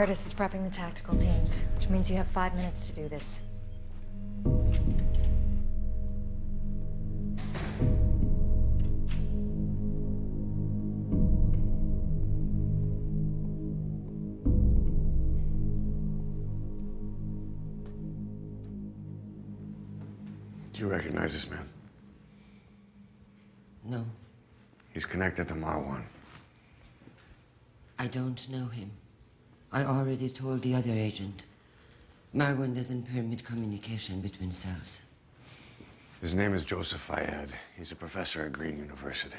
Curtis is prepping the tactical teams, which means you have 5 minutes to do this. Do you recognize this man? No. He's connected to Marwan. I don't know him. I already told the other agent. Marwan doesn't permit communication between cells. His name is Joseph Fayed. He's a professor at Green University.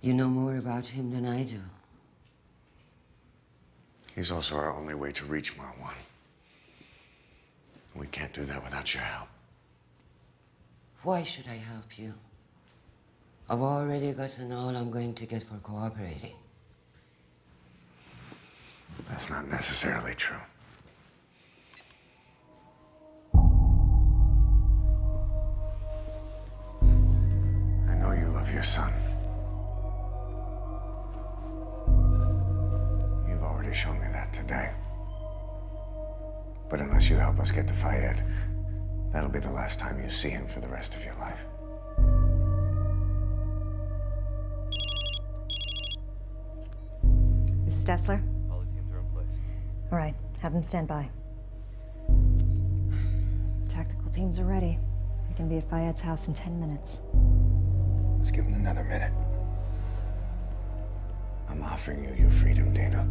You know more about him than I do. He's also our only way to reach Marwan. We can't do that without your help. Why should I help you? I've already gotten all I'm going to get for cooperating. That's not necessarily true. I know you love your son. You've already shown me that today. But unless you help us get to Fayed, that'll be the last time you see him for the rest of your life. Is Stessler? All the teams are in place. All right, have them stand by. Tactical teams are ready. They can be at Fayed's house in 10 minutes. Let's give them another minute. I'm offering you your freedom, Dina.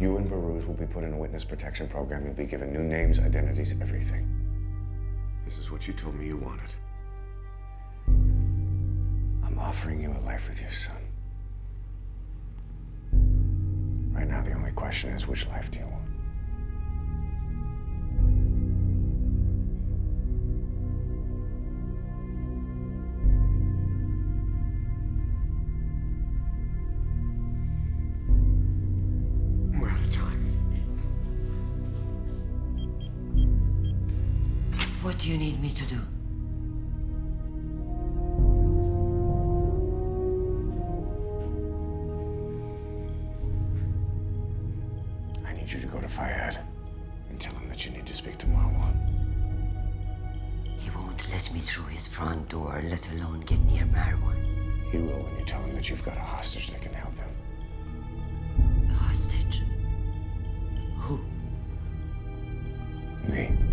You and Behrooz will be put in a witness protection program. You'll be given new names, identities, everything. This is what you told me you wanted. I'm offering you a life with your son. Right now, the only question is, which life do you want? What do you need me to do? I need you to go to Fayed and tell him that you need to speak to Marwan. He won't let me through his front door, let alone get near Marwan. He will when you tell him that you've got a hostage that can help him. A hostage? Who? Me.